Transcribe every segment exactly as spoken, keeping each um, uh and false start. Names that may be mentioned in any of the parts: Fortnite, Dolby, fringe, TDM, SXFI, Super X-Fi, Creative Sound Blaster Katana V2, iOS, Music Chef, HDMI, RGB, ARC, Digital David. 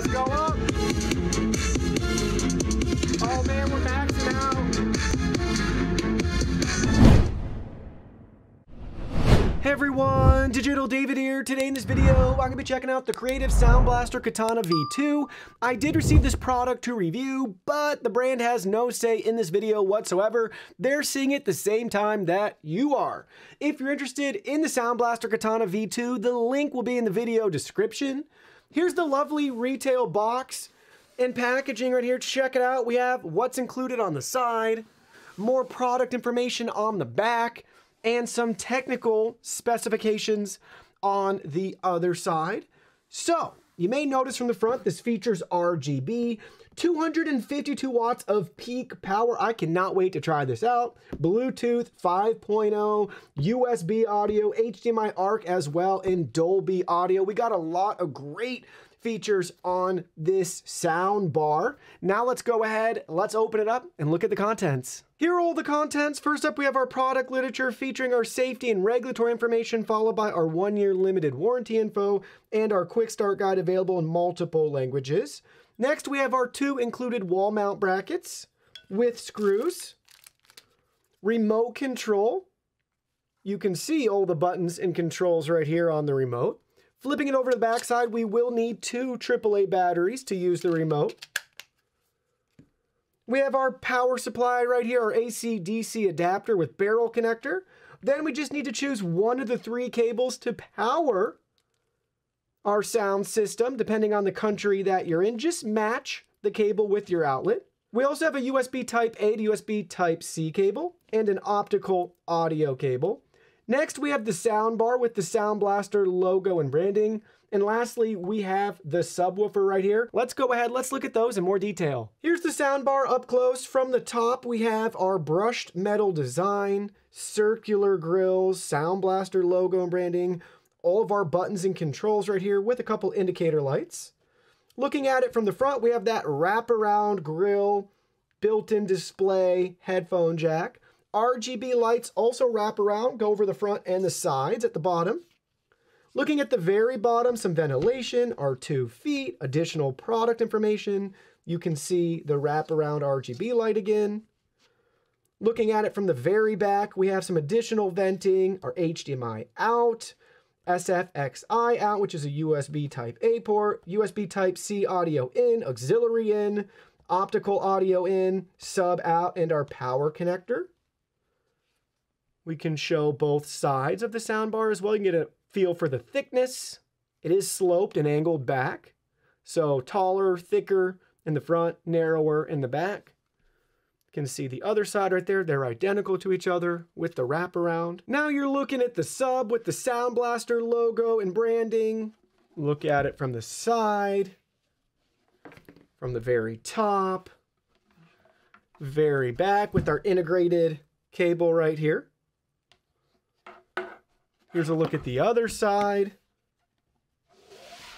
Let's go up. Oh man, we're maxing out. Hey everyone, Digital David here. Today in this video, I'm gonna be checking out the Creative Sound Blaster Katana V two. I did receive this product to review, but the brand has no say in this video whatsoever. They're seeing it the same time that you are. If you're interested in the Sound Blaster Katana V two, the link will be in the video description. Here's the lovely retail box and packaging right here. Check it out. We have what's included on the side, more product information on the back, and some technical specifications on the other side. So you may notice from the front, this features R G B, two hundred fifty-two watts of peak power. I cannot wait to try this out. Bluetooth five point oh, U S B audio, H D M I ARC as well, and Dolby audio. We got a lot of great features on this sound bar. Now let's go ahead, let's open it up and look at the contents. Here are all the contents. First up, we have our product literature featuring our safety and regulatory information, followed by our one-year limited warranty info and our quick start guide available in multiple languages. Next, we have our two included wall mount brackets with screws, remote control. You can see all the buttons and controls right here on the remote. Flipping it over to the backside, we will need two triple A batteries to use the remote. We have our power supply right here, our A C D C adapter with barrel connector. Then we just need to choose one of the three cables to power our sound system, depending on the country that you're in. Just match the cable with your outlet. We also have a U S B Type A to U S B Type C cable and an optical audio cable. Next, we have the sound bar with the Sound Blaster logo and branding. And lastly, we have the subwoofer right here. Let's go ahead, let's look at those in more detail. Here's the sound bar up close. From the top, we have our brushed metal design, circular grills, Sound Blaster logo and branding, all of our buttons and controls right here with a couple indicator lights. Looking at it from the front, we have that wraparound grill, built-in display, headphone jack. R G B lights also wrap around, go over the front and the sides at the bottom. Looking at the very bottom, some ventilation, our two feet, additional product information. You can see the wraparound R G B light again. Looking at it from the very back, we have some additional venting, our H D M I out, S X F I out, which is a U S B Type A port, U S B Type C audio in, auxiliary in, optical audio in, sub out, and our power connector. We can show both sides of the soundbar as well. You can get a feel for the thickness. It is sloped and angled back. So taller, thicker in the front, narrower in the back. You can see the other side right there. They're identical to each other with the wraparound. Now you're looking at the sub with the Sound Blaster logo and branding. Look at it from the side, from the very top, very back with our integrated cable right here. Here's a look at the other side.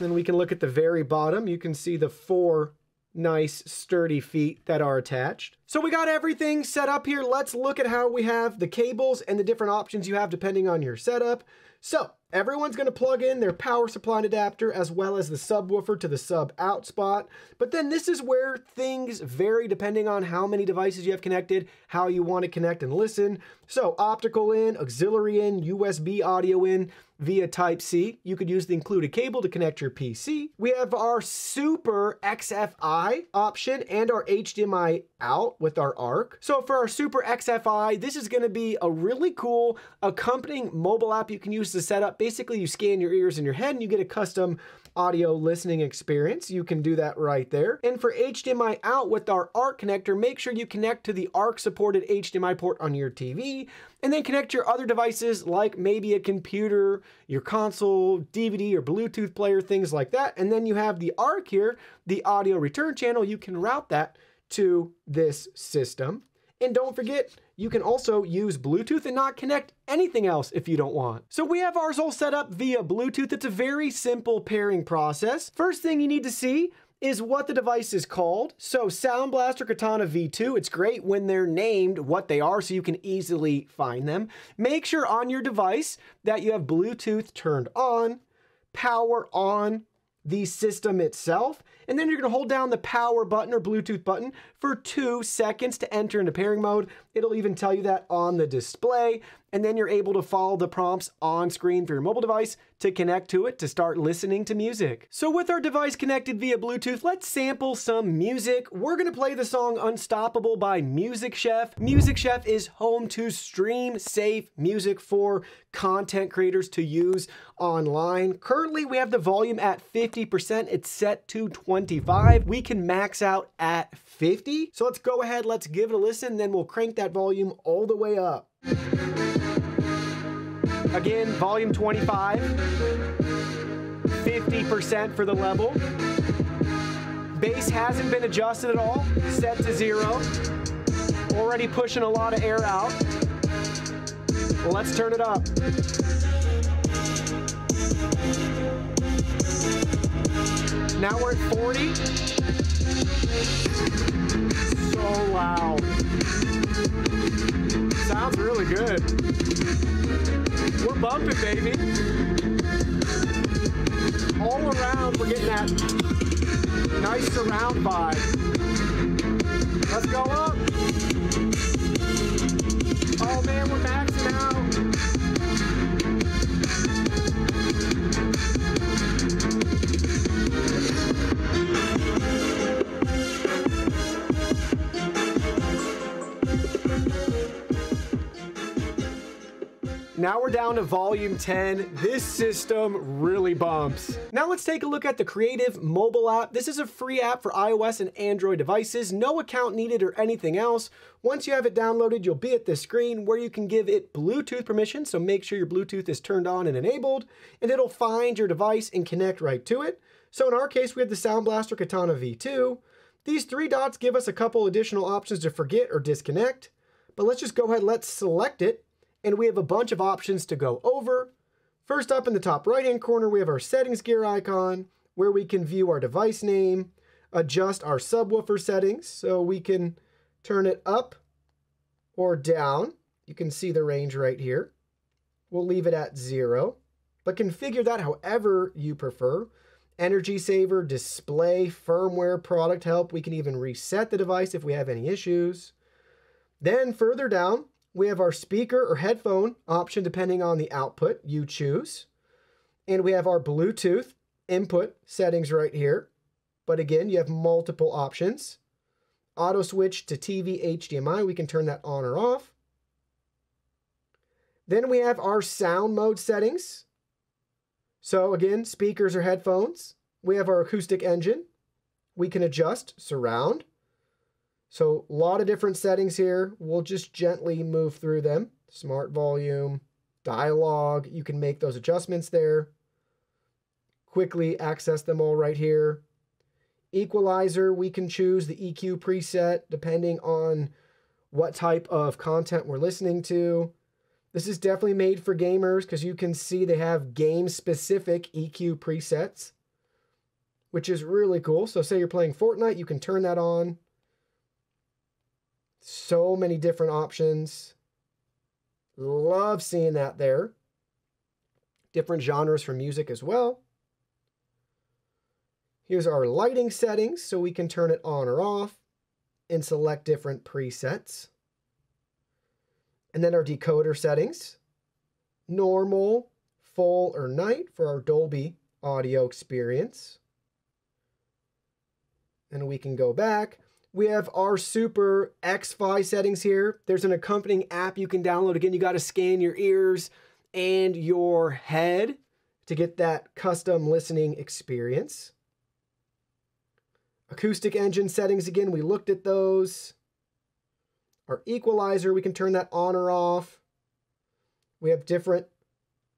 Then we can look at the very bottom. You can see the four nice sturdy feet that are attached. So we got everything set up here. Let's look at how we have the cables and the different options you have depending on your setup. So everyone's gonna plug in their power supply and adapter as well as the subwoofer to the sub out spot. But then this is where things vary depending on how many devices you have connected, how you wanna connect and listen. So optical in, auxiliary in, U S B audio in via Type C. You could use the included cable to connect your P C. We have our Super X F I option and our H D M I out with our ARC. So for our Super X F I, this is gonna be a really cool accompanying mobile app you can use to set up. Basically, you scan your ears and your head and you get a custom audio listening experience. You can do that right there. And for H D M I out with our ARC connector, make sure you connect to the ARC supported H D M I port on your T V and then connect your other devices like maybe a computer, your console, D V D or Bluetooth player, things like that. And then you have the ARC here, the audio return channel. You can route that to this system. And don't forget, you can also use Bluetooth and not connect anything else if you don't want. So we have ours all set up via Bluetooth. It's a very simple pairing process. First thing you need to see is what the device is called. So Sound Blaster Katana V two, it's great when they're named what they are so you can easily find them. Make sure on your device that you have Bluetooth turned on, power on, the system itself, and then you're gonna hold down the power button or Bluetooth button for two seconds to enter into pairing mode. It'll even tell you that on the display, and then you're able to follow the prompts on screen for your mobile device to connect to it to start listening to music. So with our device connected via Bluetooth, let's sample some music. We're gonna play the song Unstoppable by Music Chef. Music Chef is home to stream safe music for content creators to use online. Currently, we have the volume at fifty percent. It's set to twenty-five. We can max out at fifty. So let's go ahead, let's give it a listen, then we'll crank that volume all the way up. Again, volume twenty-five, fifty percent for the level. Bass hasn't been adjusted at all, set to zero. Already pushing a lot of air out. Well, let's turn it up. Now we're at forty. So loud. Sounds really good. We're bumping, baby. All around, we're getting that nice surround vibe. Let's go up. Oh man, we're maxing out. Now we're down to volume ten. This system really bumps. Now let's take a look at the Creative mobile app. This is a free app for iOS and Android devices. No account needed or anything else. Once you have it downloaded, you'll be at this screen where you can give it Bluetooth permission. So make sure your Bluetooth is turned on and enabled, and it'll find your device and connect right to it. So in our case, we have the Sound Blaster Katana V two. These three dots give us a couple additional options to forget or disconnect, but let's just go ahead, let's select it. And we have a bunch of options to go over. First up in the top right-hand corner, we have our settings gear icon where we can view our device name, adjust our subwoofer settings so we can turn it up or down. You can see the range right here. We'll leave it at zero, but configure that however you prefer. Energy saver, display, firmware, product help. We can even reset the device if we have any issues. Then further down, we have our speaker or headphone option depending on the output you choose. And we have our Bluetooth input settings right here. But again, you have multiple options. Auto switch to T V H D M I. We can turn that on or off. Then we have our sound mode settings. So again, speakers or headphones. We have our acoustic engine. We can adjust surround. So a lot of different settings here. We'll just gently move through them. Smart volume, dialogue. You can make those adjustments there. Quickly access them all right here. Equalizer, we can choose the E Q preset depending on what type of content we're listening to. This is definitely made for gamers because you can see they have game-specific E Q presets, which is really cool. So say you're playing Fortnite, you can turn that on. So many different options. Love seeing that there. Different genres for music as well. Here's our lighting settings, so we can turn it on or off and select different presets. And then our decoder settings, normal, full, or night for our Dolby audio experience. And we can go back. We have our Super X-Fi settings here. There's an accompanying app you can download. Again, you got to scan your ears and your head to get that custom listening experience. Acoustic engine settings, again, we looked at those. Our equalizer, we can turn that on or off. We have different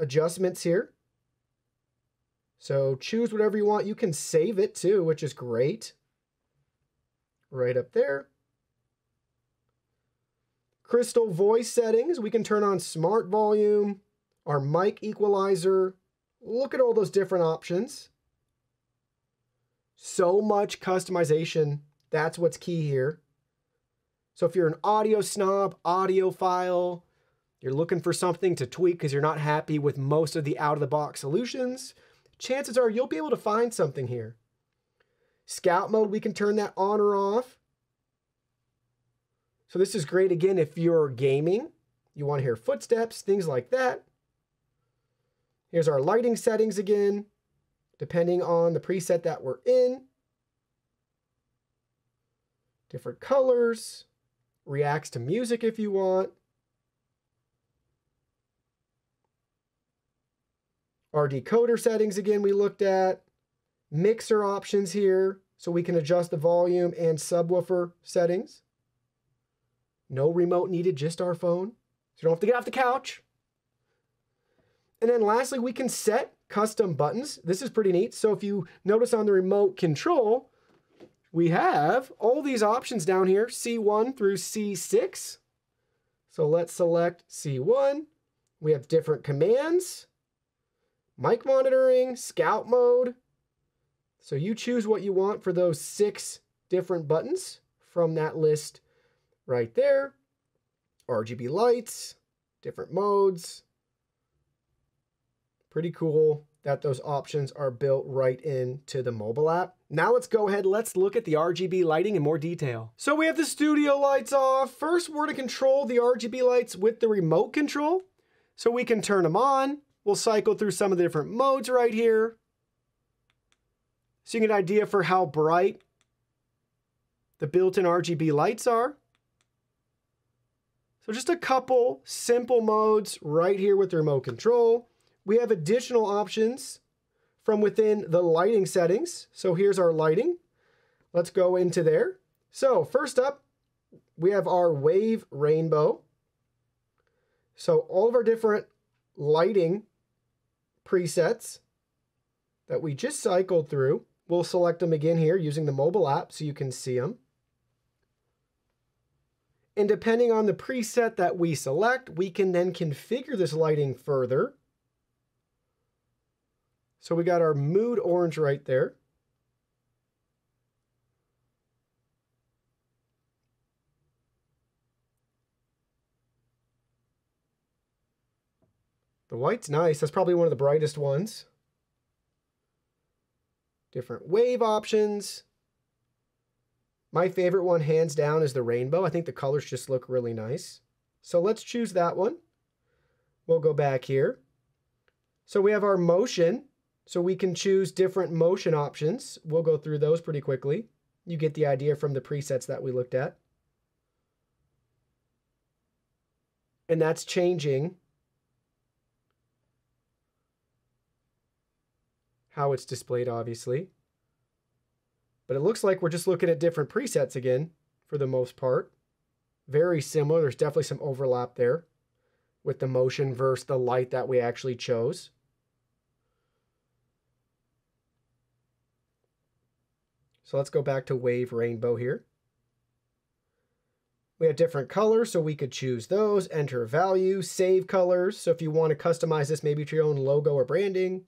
adjustments here. So choose whatever you want. You can save it too, which is great. Right up there. Crystal voice settings, we can turn on smart volume, our mic equalizer. Look at all those different options. So much customization. That's what's key here. So if you're an audio snob, audiophile, you're looking for something to tweak because you're not happy with most of the out-of-the-box solutions, chances are you'll be able to find something here. Scout mode, we can turn that on or off. So this is great, again, if you're gaming. You want to hear footsteps, things like that. Here's our lighting settings again, depending on the preset that we're in. Different colors, reacts to music if you want. Our decoder settings again we looked at. Mixer options here, so we can adjust the volume and subwoofer settings. No remote needed, just our phone. So you don't have to get off the couch. And then lastly, we can set custom buttons. This is pretty neat. So if you notice on the remote control, we have all these options down here, C one through C six. So let's select C one. We have different commands, mic monitoring, scout mode. So you choose what you want for those six different buttons from that list right there. R G B lights, different modes. Pretty cool that those options are built right into the mobile app. Now let's go ahead, let's look at the R G B lighting in more detail. So we have the studio lights off. First, we're to control the R G B lights with the remote control. So we can turn them on. We'll cycle through some of the different modes right here, so you get an idea for how bright the built-in R G B lights are. So just a couple simple modes right here with the remote control. We have additional options from within the lighting settings. So here's our lighting. Let's go into there. So first up, we have our wave rainbow. So all of our different lighting presets that we just cycled through, we'll select them again here using the mobile app so you can see them. And depending on the preset that we select, we can then configure this lighting further. So we got our mood orange right there. The white's nice. That's probably one of the brightest ones. Different wave options. My favorite one, hands down, is the rainbow. I think the colors just look really nice. So let's choose that one. We'll go back here. So we have our motion. So we can choose different motion options. We'll go through those pretty quickly. You get the idea from the presets that we looked at. And that's changing how it's displayed, obviously. But it looks like we're just looking at different presets again, for the most part. Very similar. There's definitely some overlap there with the motion versus the light that we actually chose. So let's go back to wave rainbow here. We have different colors, so we could choose those, enter value, save colors. So if you want to customize this maybe to your own logo or branding.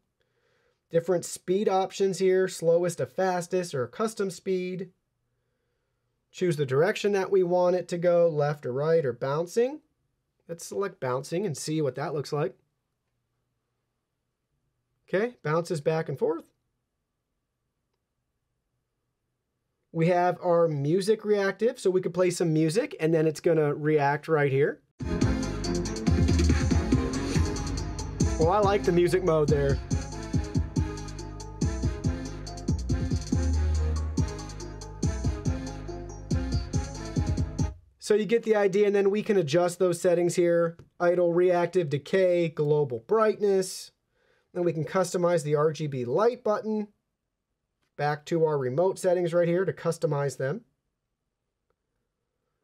Different speed options here, slowest to fastest or custom speed. Choose the direction that we want it to go, left or right or bouncing. Let's select bouncing and see what that looks like. Okay, bounces back and forth. We have our music reactive, so we could play some music and then it's gonna react right here. Well, I like the music mode there. So you get the idea, and then we can adjust those settings here. Idle, reactive, decay, global brightness. Then we can customize the R G B light button. Back to our remote settings right here to customize them.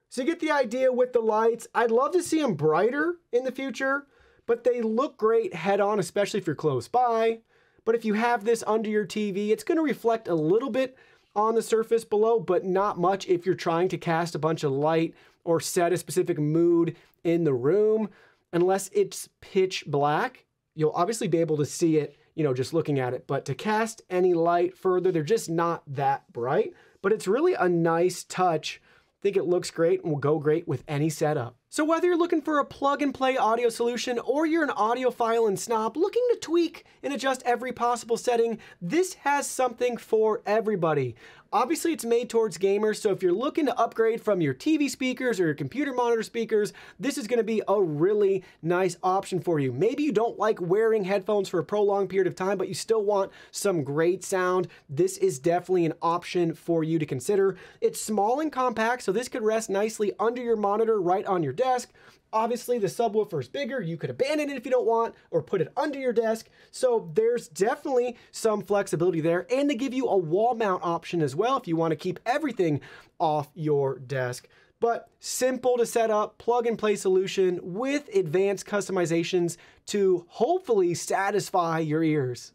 So you get the idea with the lights. I'd love to see them brighter in the future, but they look great head on, especially if you're close by. But if you have this under your T V, it's going to reflect a little bit on the surface below, but not much if you're trying to cast a bunch of light or set a specific mood in the room. Unless it's pitch black, you'll obviously be able to see it, you know, just looking at it. But to cast any light further, they're just not that bright. But it's really a nice touch Think it looks great and will go great with any setup. So whether you're looking for a plug-and-play audio solution or you're an audiophile and snob looking to tweak and adjust every possible setting, this has something for everybody. Obviously, it's made towards gamers, so if you're looking to upgrade from your T V speakers or your computer monitor speakers, this is going to be a really nice option for you. Maybe you don't like wearing headphones for a prolonged period of time, but you still want some great sound. This is definitely an option for you to consider. It's small and compact, so this could rest nicely under your monitor right on your desk. Obviously, the subwoofer is bigger. You could abandon it if you don't want or put it under your desk. So there's definitely some flexibility there. And they give you a wall mount option as well if you want to keep everything off your desk. But simple to set up, plug and play solution with advanced customizations to hopefully satisfy your ears.